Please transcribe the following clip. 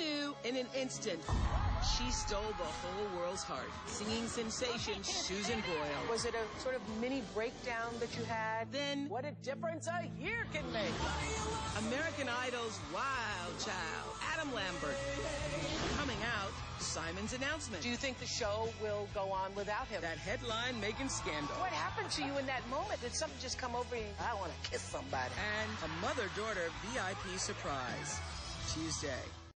knew in an instant she stole the whole world's heart. Singing sensation Susan Boyle. Was it a sort of mini breakdown that you had? Then what a difference a year can make. American Idol's wild child, Adam Lambert. Coming out, Simon's announcement. Do you think the show will go on without him? That headline making scandal. What happened to you in that moment? Did something just come over you? I want to kiss somebody. And a mother-daughter VIP surprise. Tuesday.